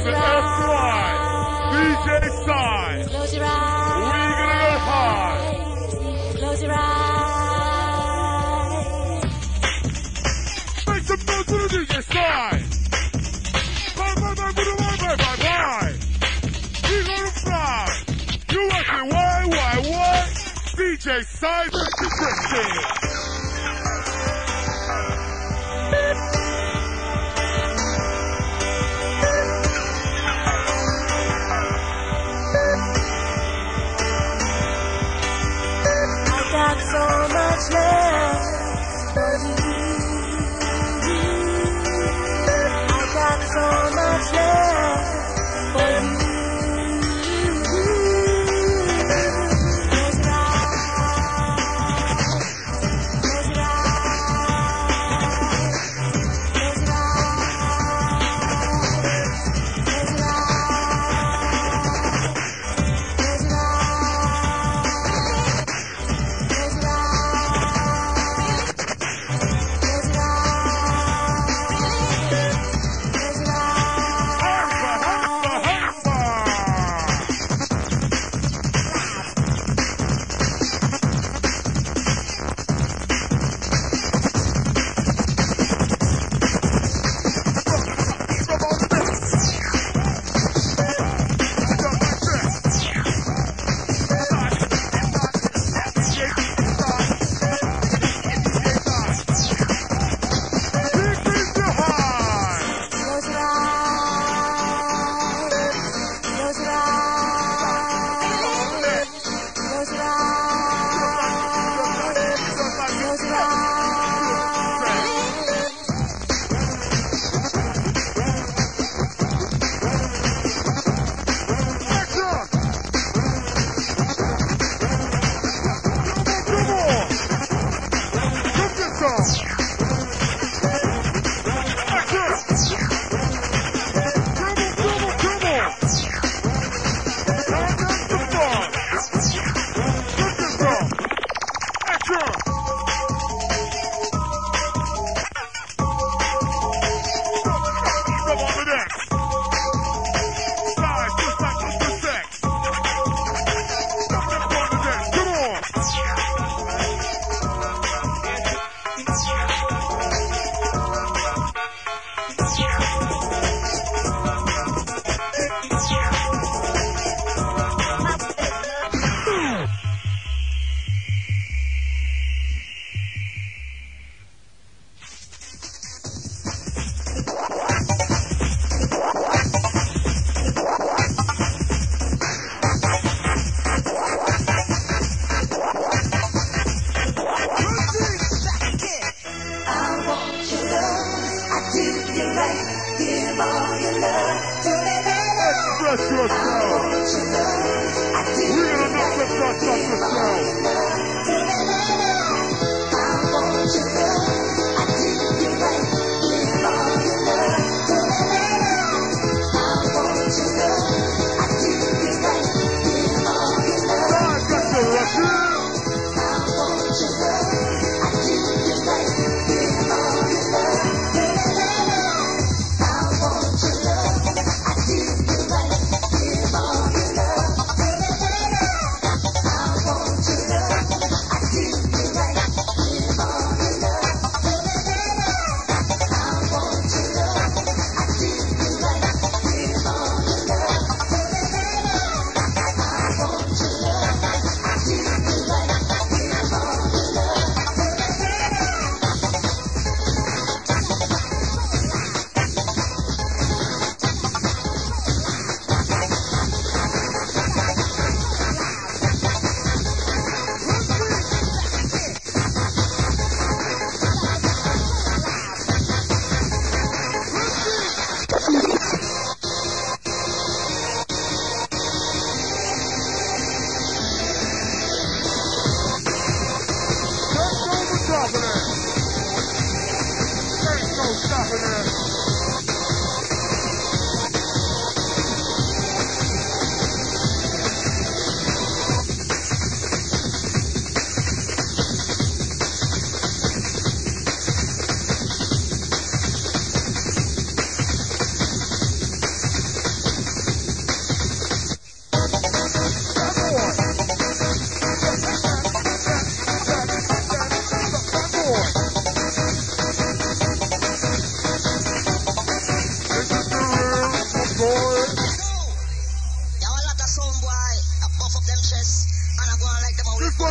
Open up wide. DJ side. Close your eyes. We're gonna go high. Close your eyes. Make some noise to the DJ side. Bye bye bye bye bye bye bye. We're gonna fly. You ask me why what? DJ side versus Christy.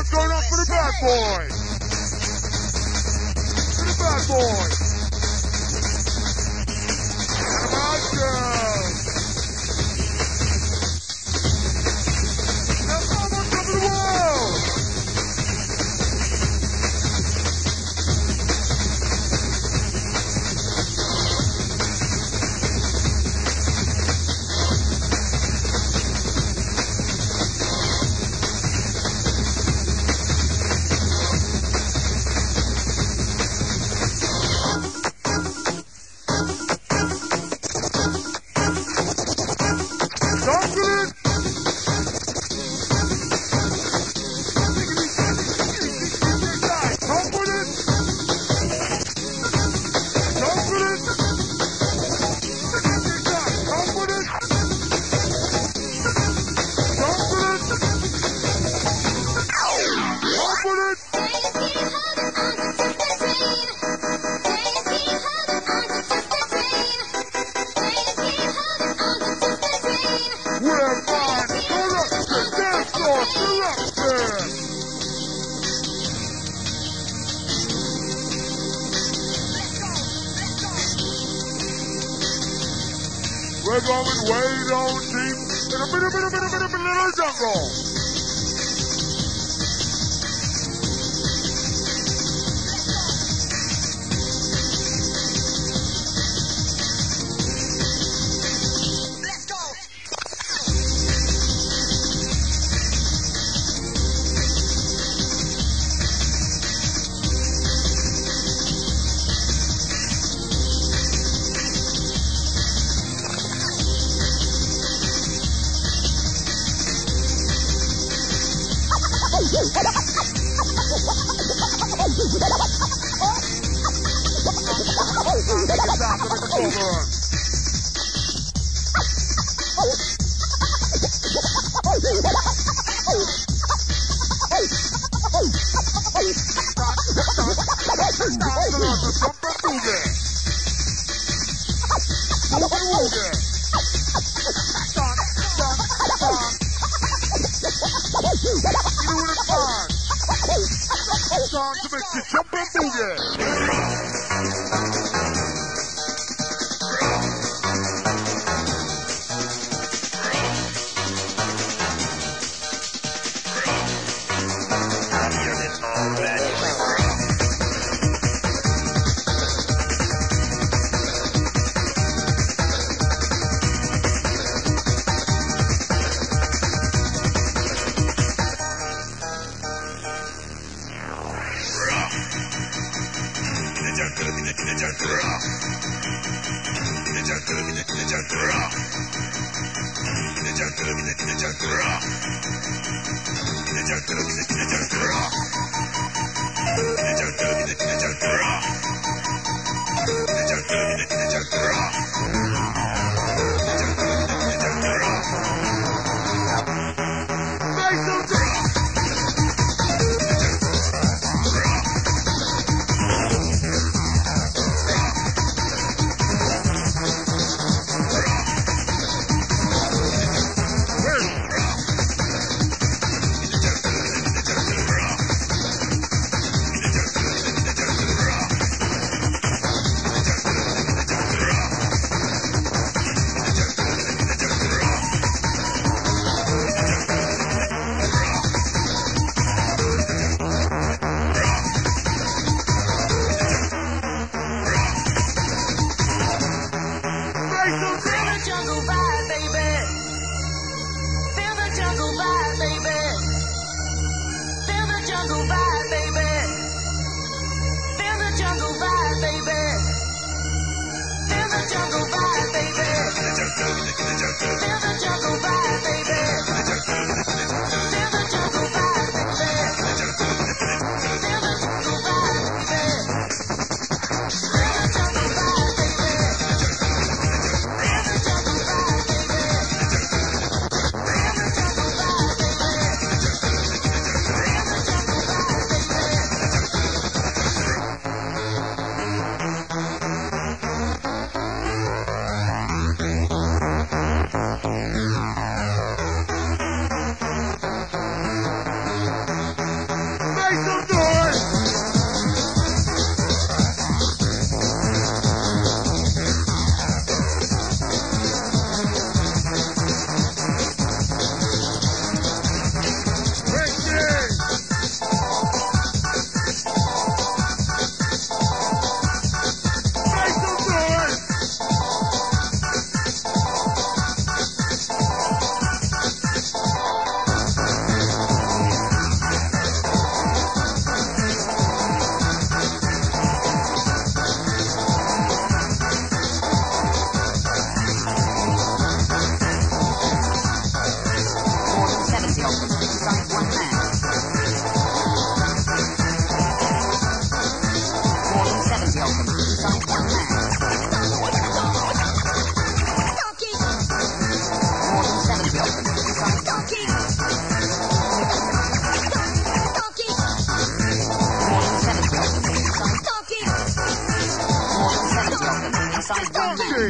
Let's go up for the bad boy. For the bad boy. Gotcha. Now come on, come to the world. We're going way down deep in the middle of the jungle. Let's go. Time to make you jump and do that.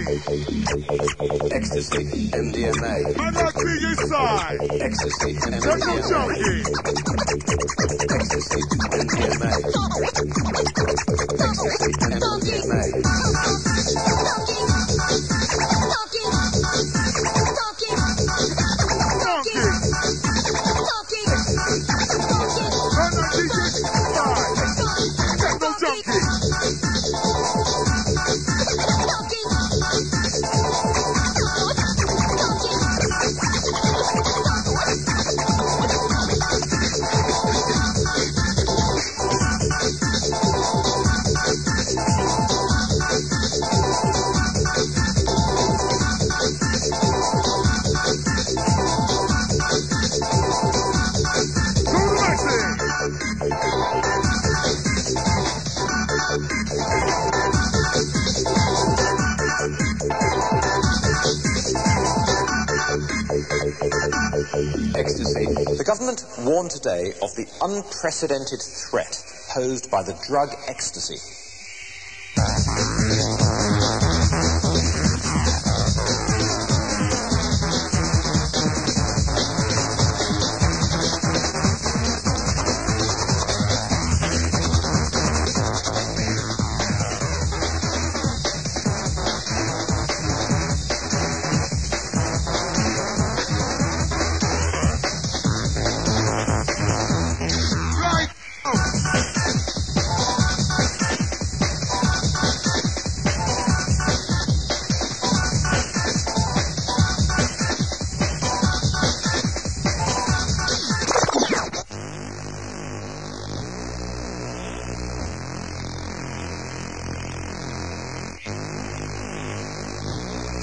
Ecstasy, MDMA. I'm not to your side. Ecstasy, MDMA. Ecstasy, MDMA. Ecstasy, Ecstasy. The government warned today of the unprecedented threat posed by the drug ecstasy.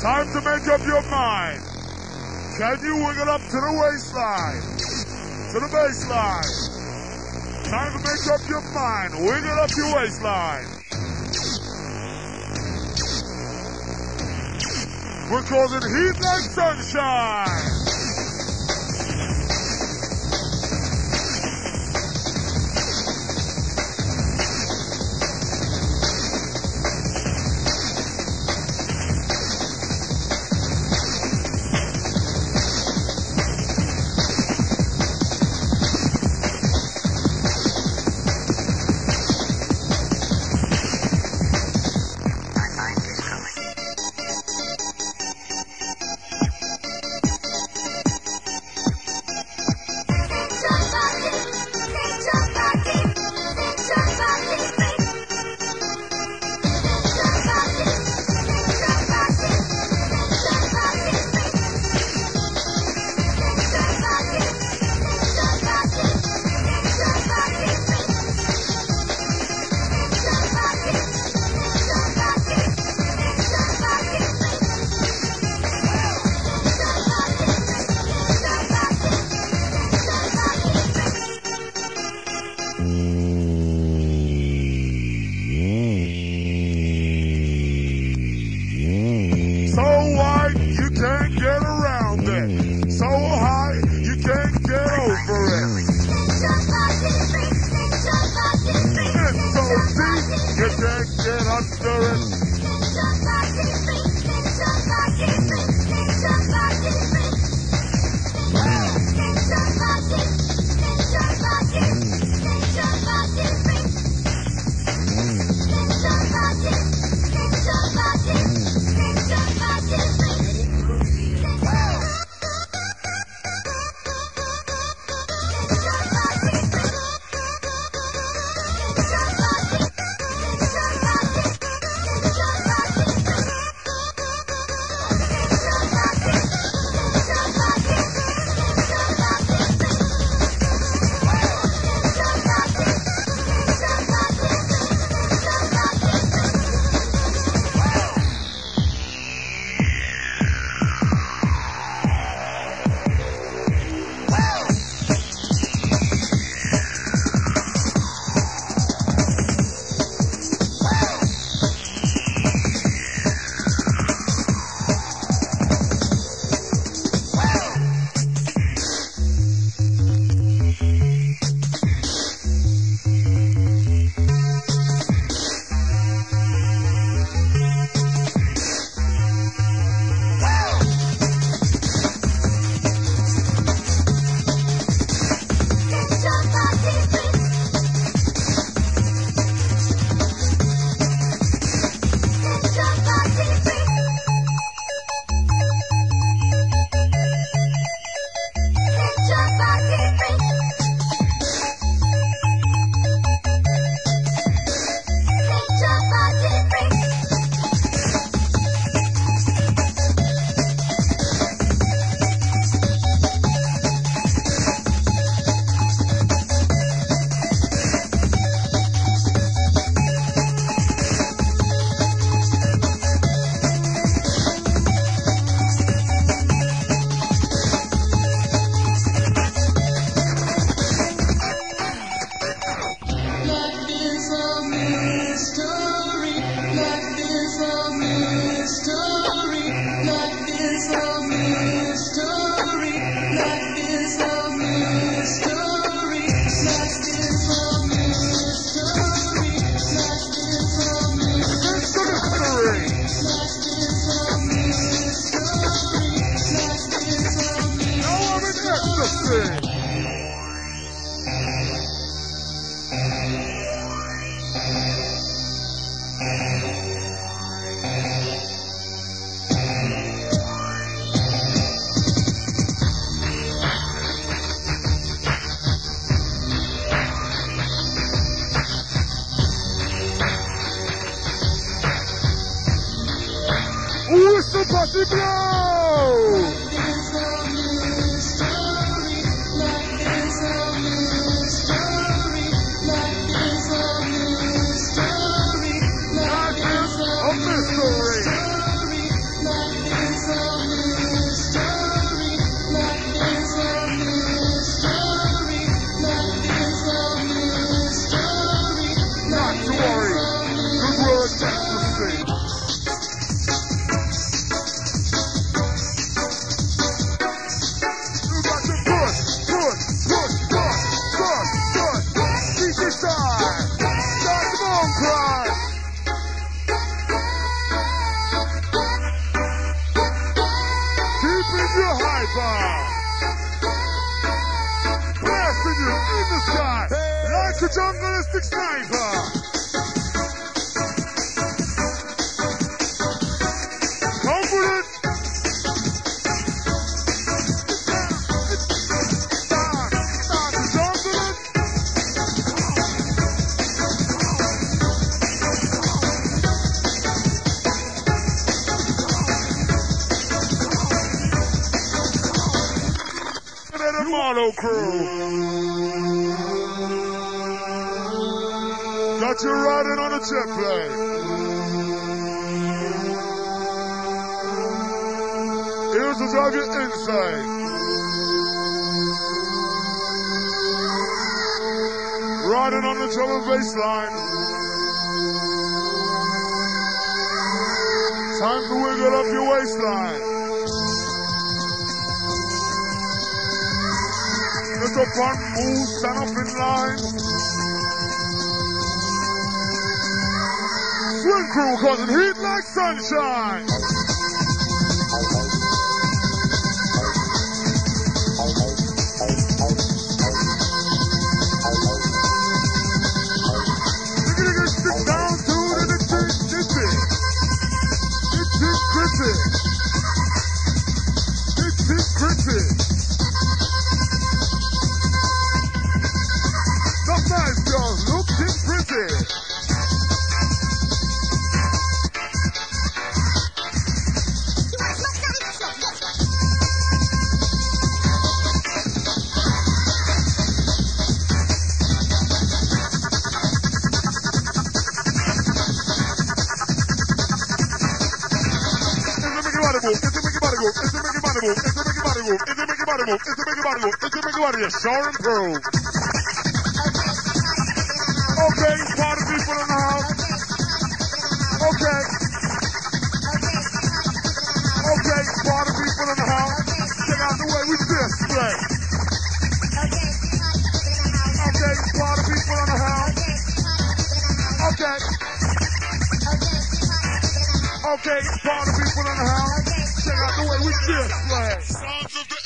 Time to make up your mind. Can you wiggle up to the waistline? To the baseline. Time to make up your mind. Wiggle up your waistline. We're causing heat like sunshine.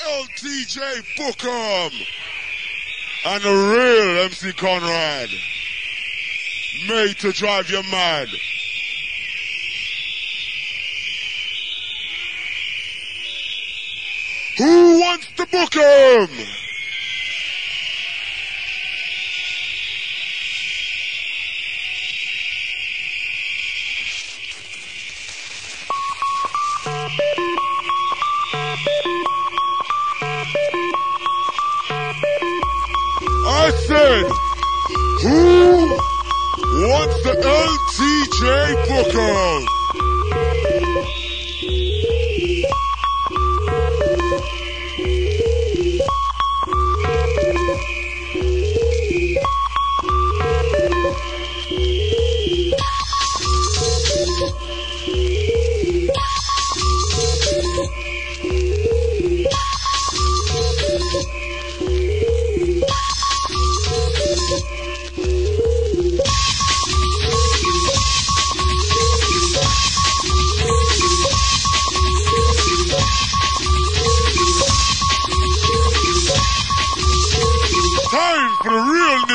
LTJ Bukem and the real MC Conrad, made to drive you mad. Who wants to book him?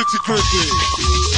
Pretty confident. When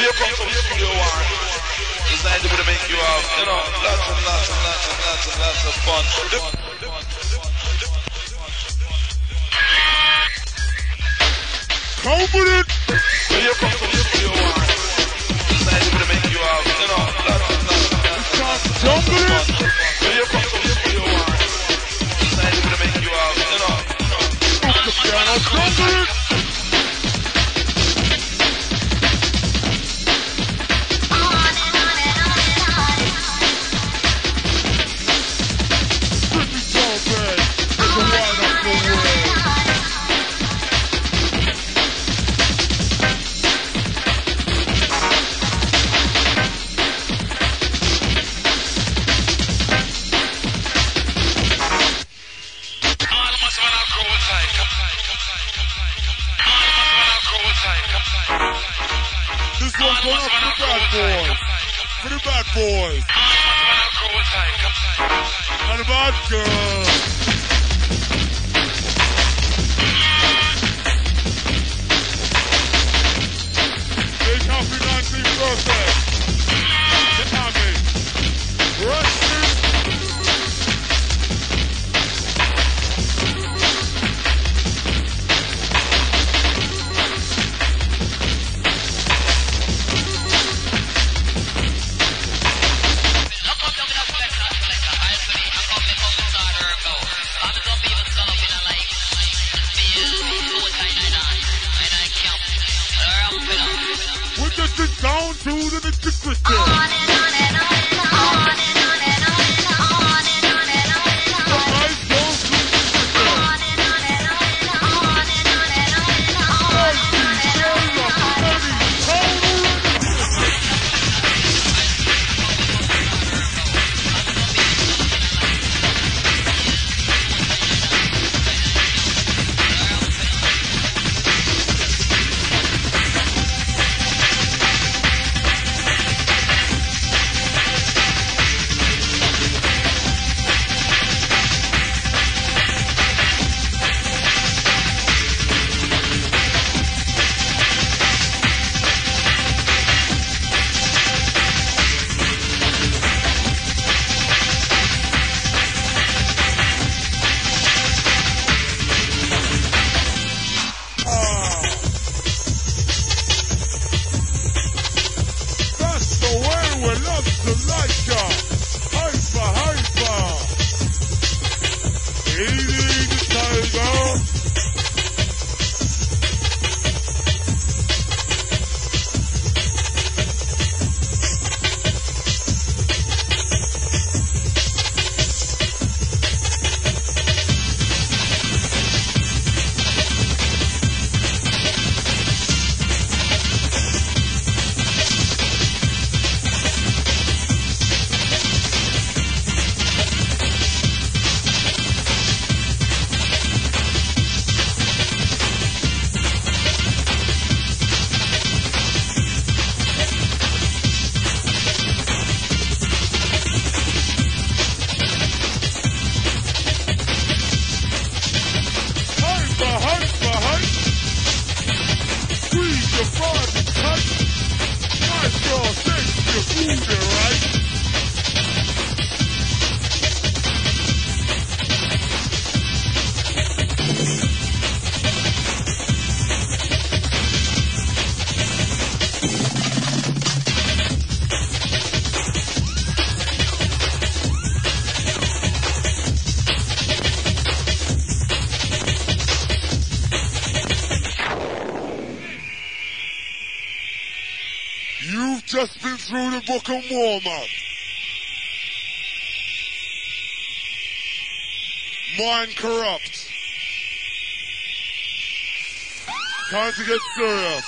you come to the studio, I decided to make you out. Through the Bukem warm-up. Mind corrupt. Time to get serious.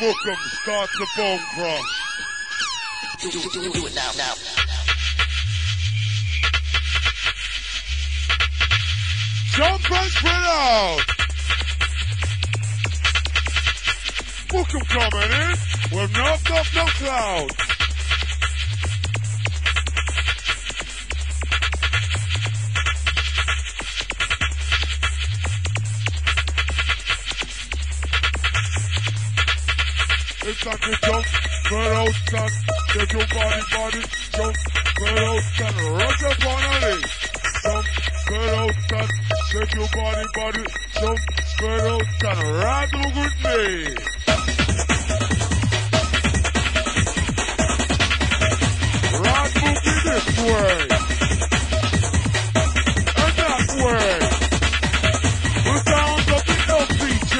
Bukem starts the bone crush. Do it now. Jump and spread out. Bukem coming in. We're no cloud. It's like a jump, spread out, son. Get your body, jump, spread out, son. Rock up on a knee. Jump, spread out, son. Get your body, jump, spread out, son. Rattle with me. Rock! Earthward. And upward. The sound of the LTJ.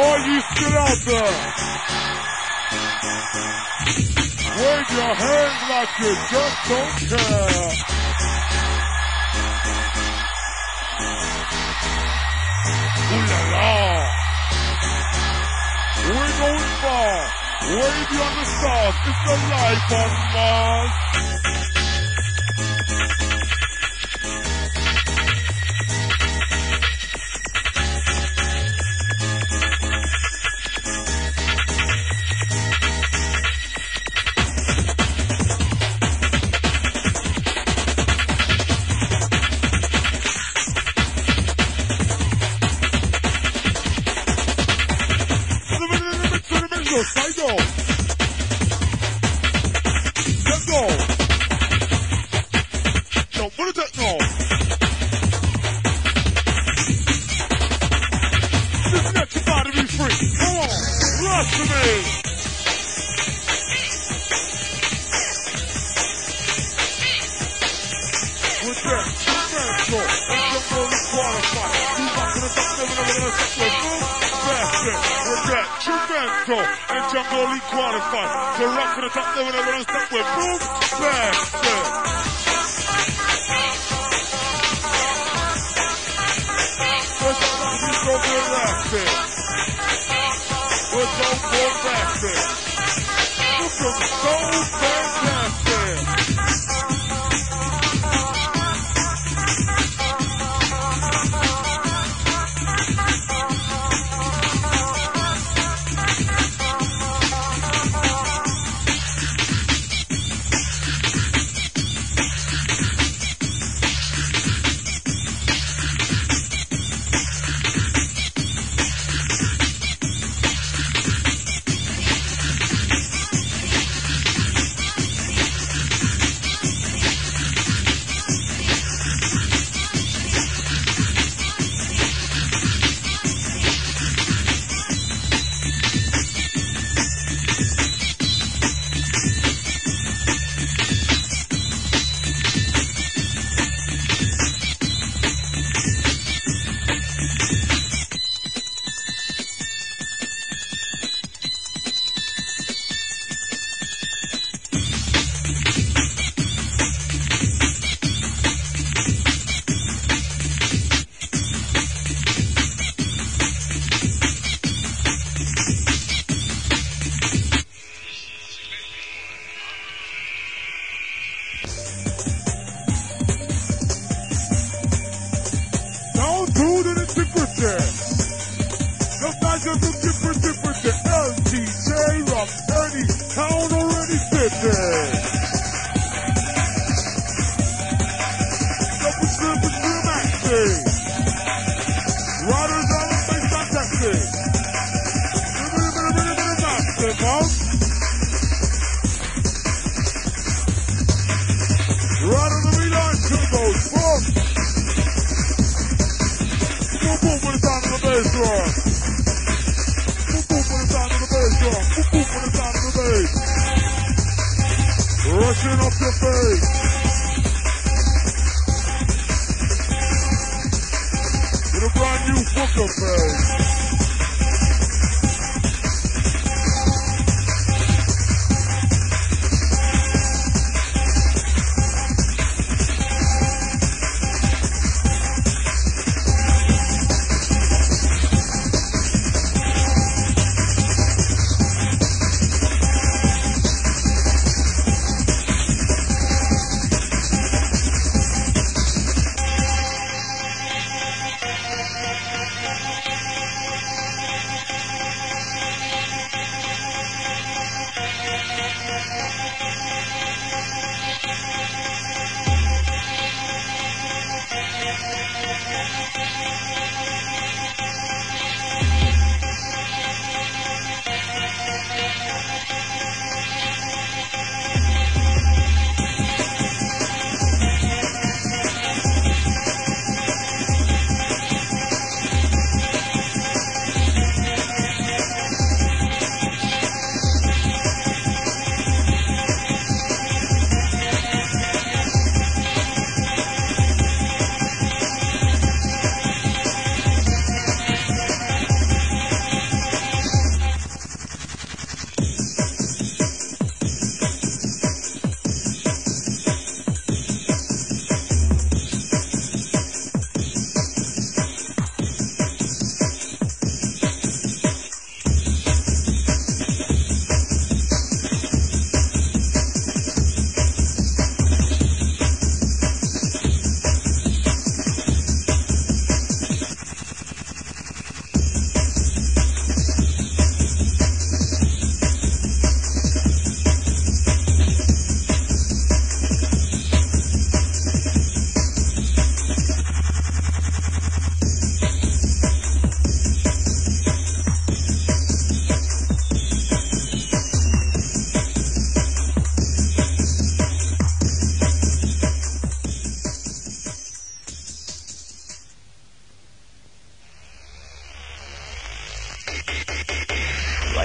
All you still out there, wave your hands like you just don't care. Ooh la la. We're going far. Wave beyond the stars. It's the life on Mars.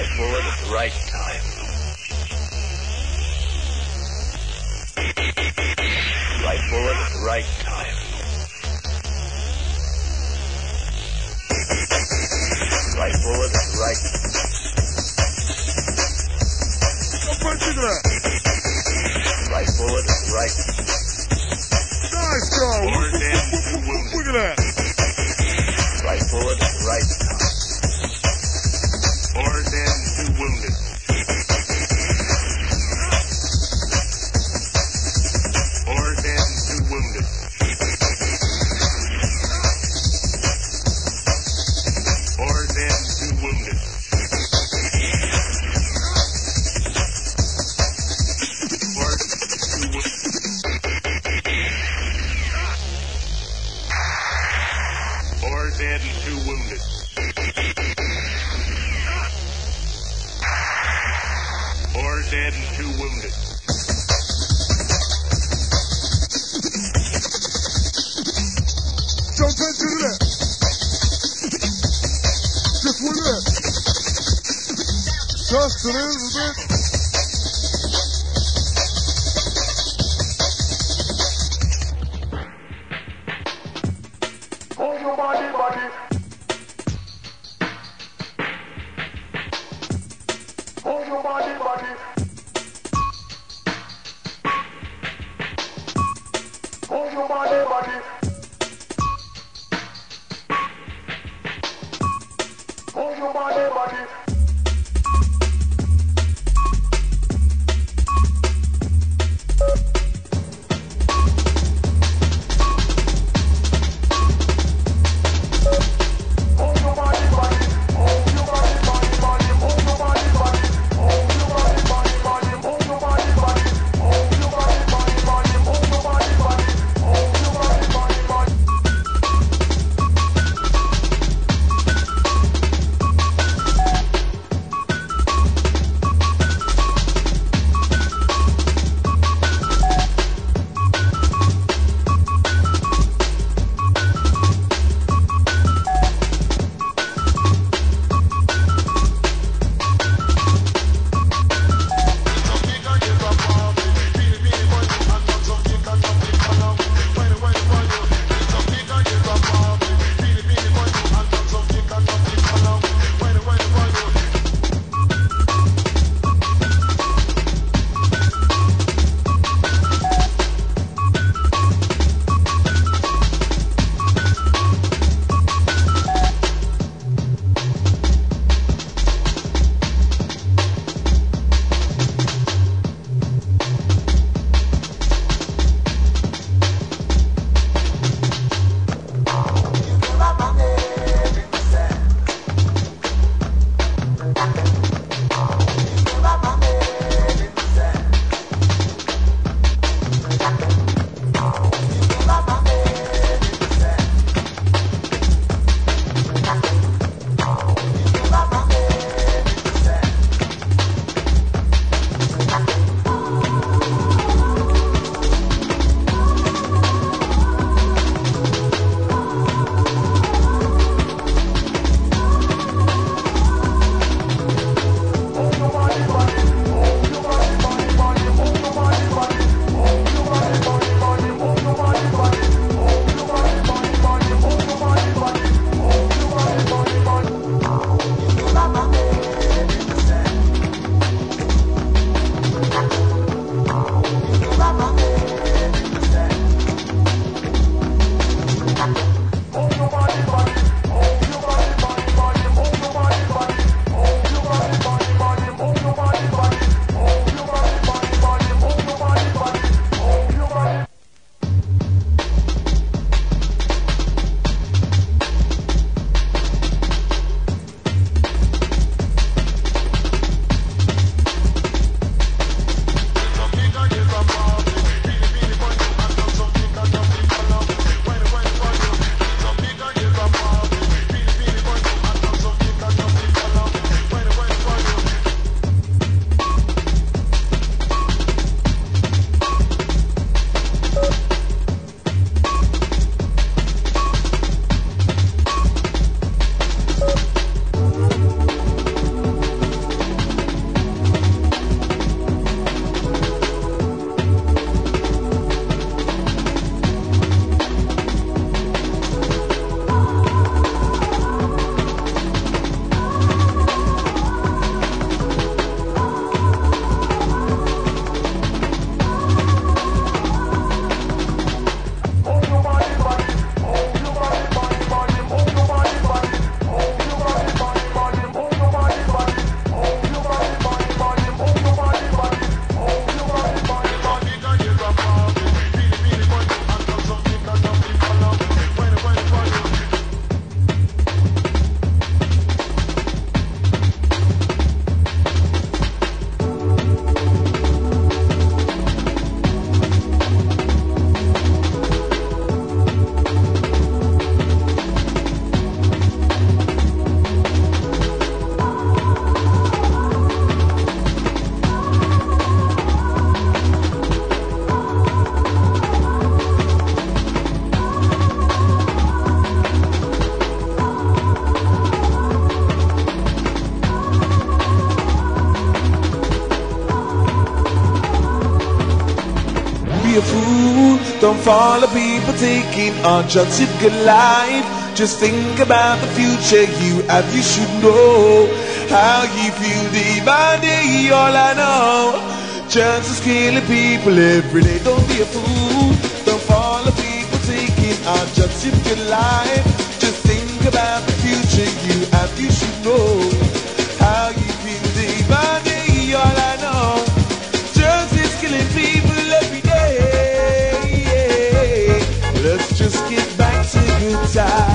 right bullet at the right time. Right bullet at the right time. Right bullet at the right time. Right bullet at the right time. Nice go! Look at that! Right bullet at the right time. Just a little bit. Hold your body, Hold your body, Hold your body, Hold your body, Don't follow people taking on shots at good life. Just think about the future you have. You should know how you feel day by day. All I know, chances killing people every day. Don't be a fool. Don't follow people taking on shots at good life. Just think about the future you have. You should know how you feel day by day. All I know, chances killing people. Let's just get back to good times.